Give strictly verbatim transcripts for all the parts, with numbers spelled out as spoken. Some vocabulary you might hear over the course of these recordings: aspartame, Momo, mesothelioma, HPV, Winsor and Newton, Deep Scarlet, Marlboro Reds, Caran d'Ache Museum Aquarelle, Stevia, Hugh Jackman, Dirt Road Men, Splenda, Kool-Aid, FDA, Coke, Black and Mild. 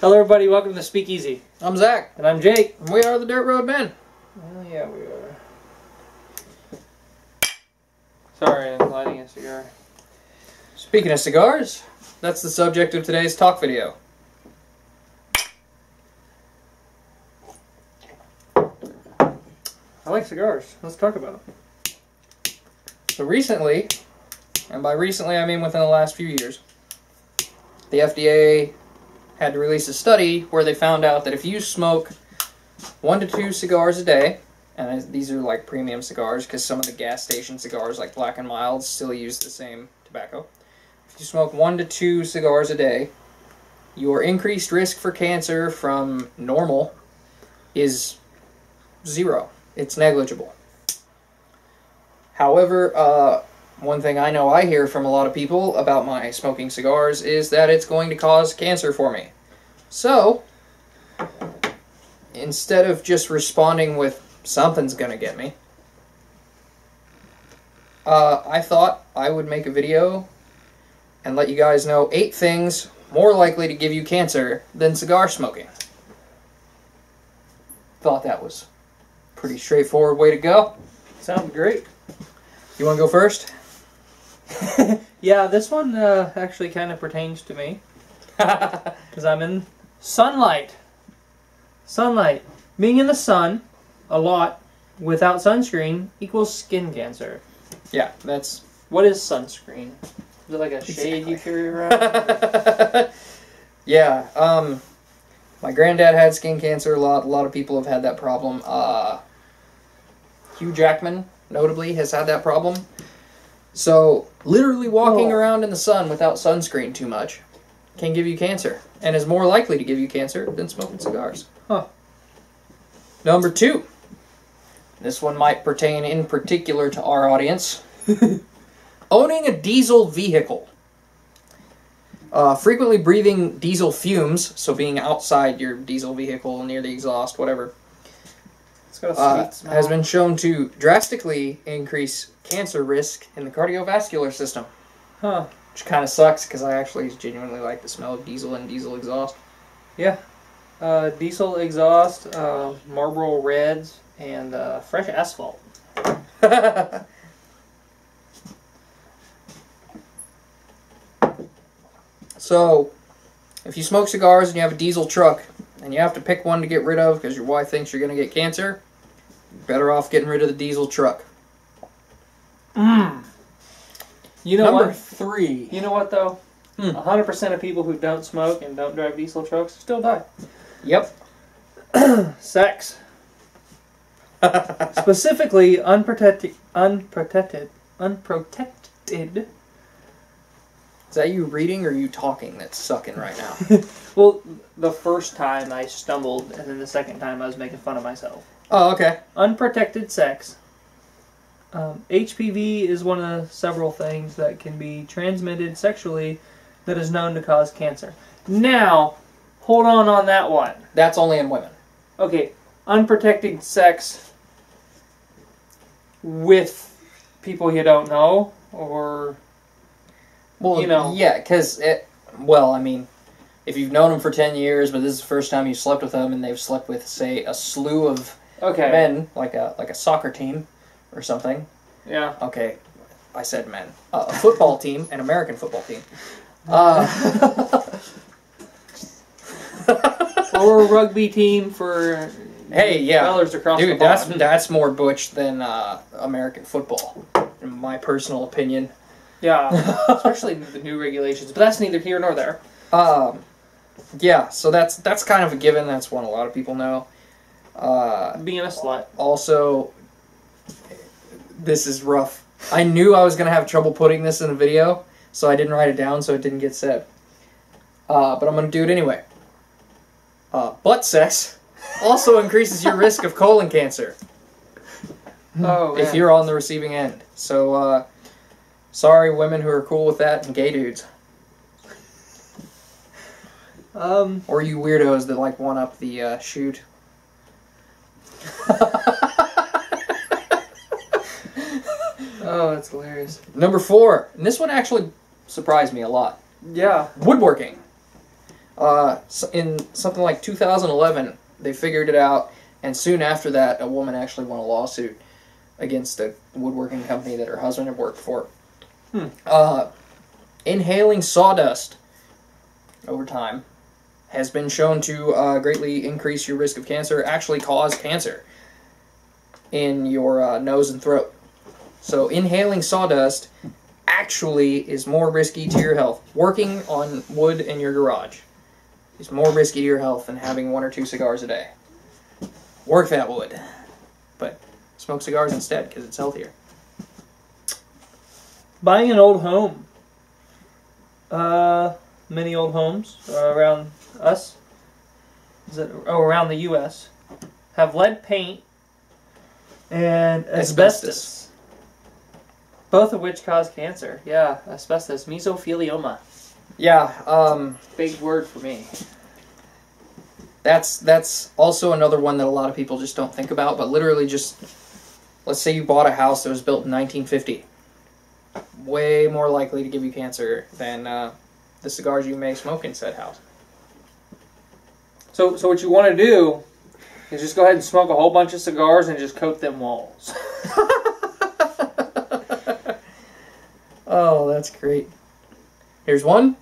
Hello everybody, welcome to Speakeasy. I'm Zach. And I'm Jake. And we are the Dirt Road Men. Well, yeah, we are. Sorry, I'm lighting a cigar. Speaking of cigars, that's the subject of today's talk video. I like cigars. Let's talk about them. So recently, and by recently I mean within the last few years, the F D A had to release a study where they found out that if you smoke one to two cigars a day, and these are like premium cigars because some of the gas station cigars like Black and Mild still use the same tobacco. If you smoke one to two cigars a day, your increased risk for cancer from normal is zero. It's negligible. However, uh, one thing I know I hear from a lot of people about my smoking cigars is that it's going to cause cancer for me. So, instead of just responding with, something's gonna get me, uh, I thought I would make a video and let you guys know eight things more likely to give you cancer than cigar smoking. Thought that was a pretty straightforward way to go. Sounds great. You want to go first? Yeah, this one uh, actually kind of pertains to me. Because I'm in sunlight. Sunlight. Being in the sun a lot without sunscreen equals skin cancer. Yeah, that's... What is sunscreen? Is it like a shade exactly. you carry around? Yeah, um... my granddad had skin cancer a lot. A lot of people have had that problem. Uh, Hugh Jackman... notably has had that problem. So literally walking Whoa. around in the sun without sunscreen too much can give you cancer and is more likely to give you cancer than smoking cigars. Huh. Number two. This one might pertain in particular to our audience. Owning a diesel vehicle. Uh, frequently breathing diesel fumes, so being outside your diesel vehicle, near the exhaust, whatever, Uh, has been shown to drastically increase cancer risk in the cardiovascular system. Huh. Which kind of sucks because I actually genuinely like the smell of diesel and diesel exhaust. Yeah. Uh, diesel exhaust, uh, Marlboro Reds, and uh, fresh asphalt. So, if you smoke cigars and you have a diesel truck and you have to pick one to get rid of because your wife thinks you're going to get cancer, better off getting rid of the diesel truck. Mm. You know Number what? three. You know what, though? Mm. one hundred percent of people who don't smoke and don't drive diesel trucks still die. Yep. Sex. Specifically, unprotected... Unprotected... Unprotected... Is that you reading or you talking that's sucking right now? Well, the first time I stumbled, and then the second time I was making fun of myself. Oh, okay. Unprotected sex. Um, H P V is one of the several things that can be transmitted sexually that is known to cause cancer. Now, hold on on that one. That's only in women. Okay, unprotected sex with people you don't know, or... Well, you know. Yeah, because, well, I mean, if you've known them for ten years, but this is the first time you slept with them, and they've slept with, say, a slew of okay. men, like a like a soccer team or something. Yeah. Okay, I said men. Uh, a football team, an American football team. Uh, or a rugby team for hey, yeah. fellers across Dude, the that's, that's more butch than uh, American football, in my personal opinion. Yeah, especially the new regulations, but that's neither here nor there. Um, yeah, so that's that's kind of a given. That's one a lot of people know. Uh, Being a slut. Also, this is rough. I knew I was going to have trouble putting this in a video, so I didn't write it down, so it didn't get said. Uh, but I'm going to do it anyway. Uh, butt sex also increases your risk of colon cancer. Oh, if man. you're on the receiving end. So, uh... sorry, women who are cool with that, and gay dudes. Um, or you weirdos that, like, one-up the, uh, shoot. Oh, that's hilarious. Number four. And this one actually surprised me a lot. Yeah. Woodworking. Uh, in something like two thousand eleven, they figured it out, and soon after that, a woman actually won a lawsuit against a woodworking company that her husband had worked for. Hmm. Uh, inhaling sawdust over time has been shown to uh, greatly increase your risk of cancer, actually cause cancer in your uh, nose and throat. So inhaling sawdust actually is more risky to your health. Working on wood in your garage is more risky to your health than having one or two cigars a day. Work that wood, but smoke cigars instead because it's healthier. Buying an old home. Uh, many old homes around us, is it, oh, around the U S, have lead paint and asbestos. asbestos. Both of which cause cancer. Yeah, asbestos. Mesothelioma. Yeah. Um, big word for me. That's, that's also another one that a lot of people just don't think about, but literally just, let's say you bought a house that was built in nineteen fifty. Way more likely to give you cancer than uh, the cigars you may smoke in said house. So, so what you want to do is just go ahead and smoke a whole bunch of cigars and just coat them walls. Oh, that's great. Here's one.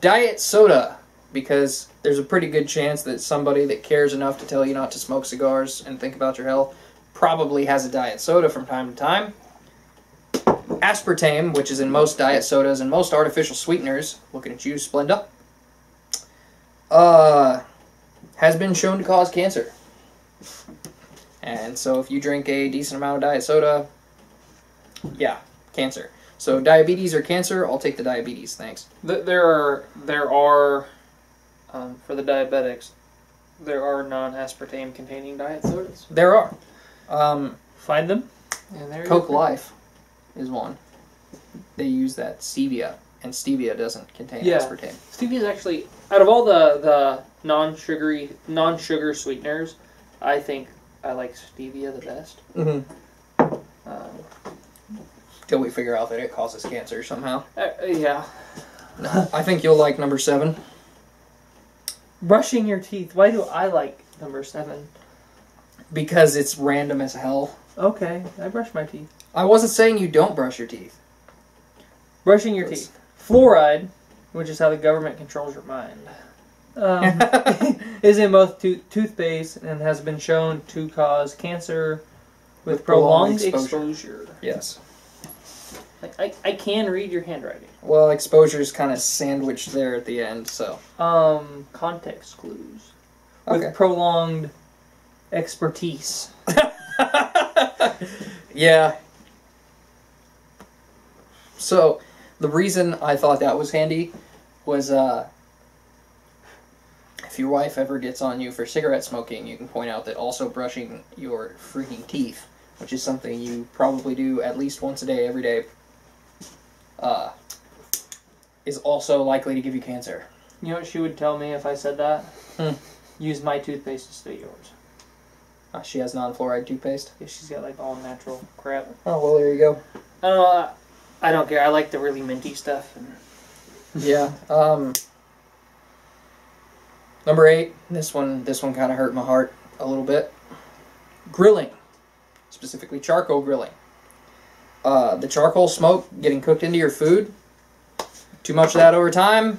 Diet soda. Because there's a pretty good chance that somebody that cares enough to tell you not to smoke cigars and think about your health probably has a diet soda from time to time. Aspartame, which is in most diet sodas and most artificial sweeteners, looking at you, Splenda, uh, has been shown to cause cancer. And so if you drink a decent amount of diet soda, yeah, cancer. So diabetes or cancer, I'll take the diabetes, thanks. There are, there are um, for the diabetics, there are non-aspartame containing diet sodas. There are. Um, Find them. And there Coke Life is one. They use that Stevia, and Stevia doesn't contain yeah. aspartame. Stevia is actually, out of all the, the non-sugary, non-sugar sweeteners, I think I like Stevia the best. Mm-hmm. Um, Till we figure out that it causes cancer somehow. Uh, yeah. I think you'll like number seven. Brushing your teeth. Why do I like number seven? Because it's random as hell. Okay, I brush my teeth. I wasn't saying you don't brush your teeth. Brushing your Let's... teeth. Fluoride, which is how the government controls your mind, um, is in both to toothpaste and has been shown to cause cancer with, with prolonged, prolonged exposure. exposure. Yes. I, I can read your handwriting. Well, exposure is kind of sandwiched there at the end, so. Um, context clues. Okay. With prolonged expertise. Yeah. So, the reason I thought that was handy was, uh, if your wife ever gets on you for cigarette smoking, you can point out that also brushing your freaking teeth, which is something you probably do at least once a day, every day, Uh, is also likely to give you cancer. You know what she would tell me if I said that? Hmm. Use my toothpaste instead of yours. Uh, she has non-fluoride toothpaste? Yeah, she's got like all natural crap. Oh, well, there you go. I don't know, I, I don't care. I like the really minty stuff. And... yeah. Um, number eight. This one, this one kind of hurt my heart a little bit. Grilling. Specifically charcoal grilling. Uh, the charcoal smoke getting cooked into your food, too much of that over time,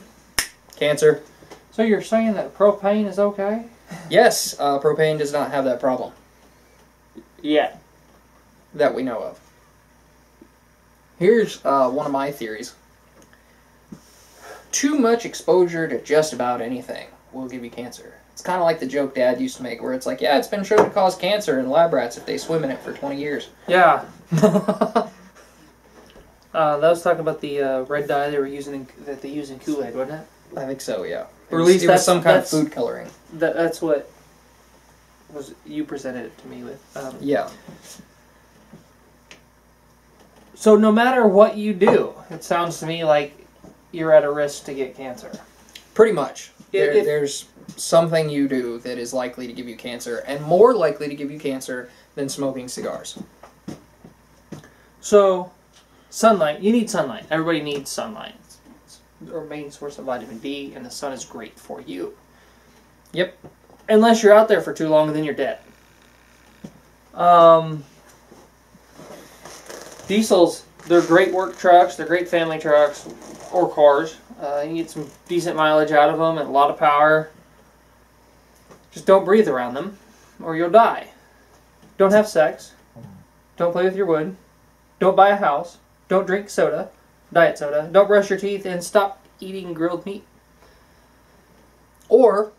cancer. So you're saying that propane is okay? Yes, uh, propane does not have that problem. Yeah. That we know of. Here's uh, one of my theories. Too much exposure to just about anything will give you cancer. It's kind of like the joke Dad used to make where it's like, yeah, it's been shown to cause cancer in lab rats if they swim in it for twenty years. Yeah. Uh, that was talking about the uh, red dye they were using in, that they use in Kool-Aid, wasn't it? I think so, yeah. Or at least it was some kind of food coloring. That, that's what was you presented it to me with. Um, yeah. So no matter what you do, it sounds to me like you're at a risk to get cancer. Pretty much. There, if, there's something you do that is likely to give you cancer, and more likely to give you cancer than smoking cigars. So... sunlight. You need sunlight. Everybody needs sunlight. your main source of vitamin D, and the sun is great for you. Yep. Unless you're out there for too long, and then you're dead. Um, diesels, they're great work trucks, they're great family trucks, or cars. Uh, you can get some decent mileage out of them and a lot of power. Just don't breathe around them, or you'll die. Don't have sex. Don't play with your wood. Don't buy a house. Don't drink soda, diet soda. Don't brush your teeth, and stop eating grilled meat. Or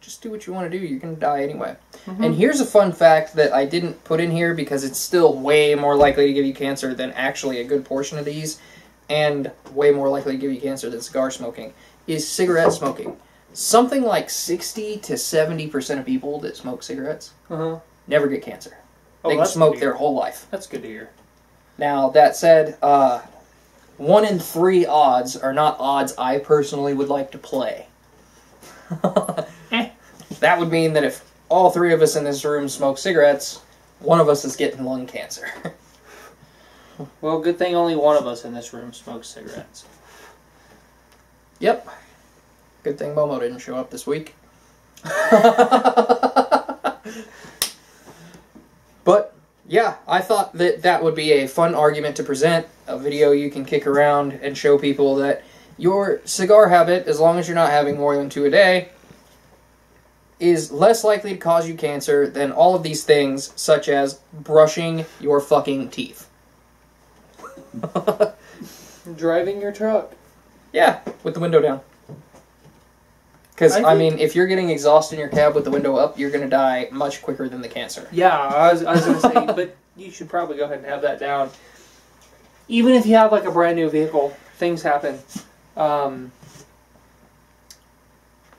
just do what you want to do. You're going to die anyway. Mm-hmm. And here's a fun fact that I didn't put in here because it's still way more likely to give you cancer than actually a good portion of these, and way more likely to give you cancer than cigar smoking, is cigarette smoking. Something like sixty to seventy percent of people that smoke cigarettes uh-huh. never get cancer. Oh, they can smoke their whole life. That's good to hear. Now, that said, uh, one in three odds are not odds I personally would like to play. That would mean that if all three of us in this room smoke cigarettes, one of us is getting lung cancer. Well, good thing only one of us in this room smokes cigarettes. Yep. Good thing Momo didn't show up this week. But, yeah, I thought that that would be a fun argument to present, a video you can kick around and show people that your cigar habit, as long as you're not having more than two a day, is less likely to cause you cancer than all of these things, such as brushing your fucking teeth. Driving your truck. Yeah, with the window down. Because, I, I mean, if you're getting exhausted in your cab with the window up, you're going to die much quicker than the cancer. Yeah, I was, I was going to say, but you should probably go ahead and have that down. Even if you have, like, a brand new vehicle, things happen. Um,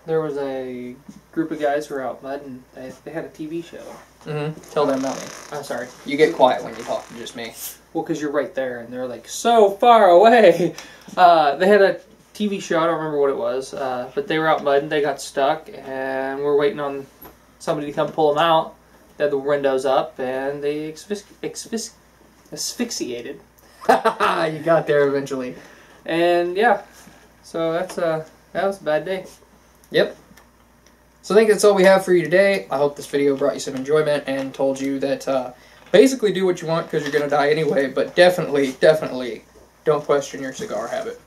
there was a group of guys who were out mudding. They, they had a T V show. Mm-hmm. Tell them about me. I'm sorry. You get quiet when you talk to just me. Well, because you're right there, and they're, like, so far away. Uh, they had a T V show, I don't remember what it was, uh, but they were out mudding, they got stuck, and we're waiting on somebody to come pull them out. They had the windows up, and they asphyxiated. You got there eventually. And yeah, so that's uh, that was a bad day. Yep. So I think that's all we have for you today. I hope this video brought you some enjoyment and told you that uh, basically do what you want because you're going to die anyway, but definitely, definitely don't question your cigar habit.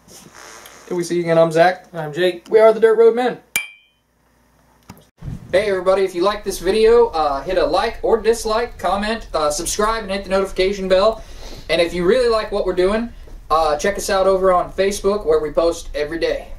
Till we see you again, I'm Zach. I'm Jake. We are the Dirt Road Men. Hey everybody, if you like this video, uh, hit a like or dislike, comment, uh, subscribe, and hit the notification bell. And if you really like what we're doing, uh, check us out over on Facebook where we post every day.